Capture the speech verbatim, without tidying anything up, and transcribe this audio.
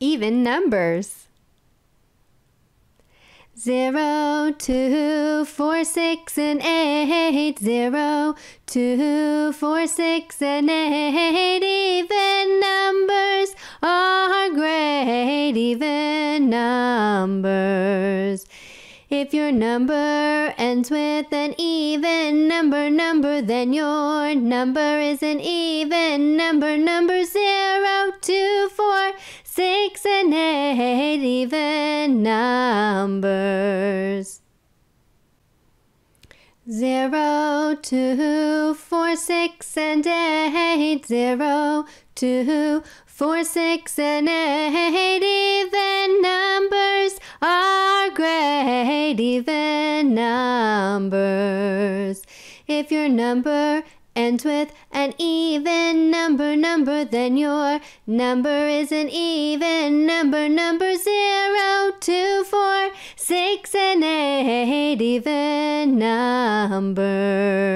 even numbers. Zero, two, four, six, and eight. Zero, two, four, six, and eight. Even numbers are great. Even numbers. If your number ends with an even number, number, then your number is an even number. Number zero, two, four, six, and eight, even numbers. Zero, two, four, six, and eight. Zero, two, four, six, and eight, even numbers are great, even numbers. If your number ends with an even number, number, then your number is an even number. Number zero, two, four, six, and eight, even numbers.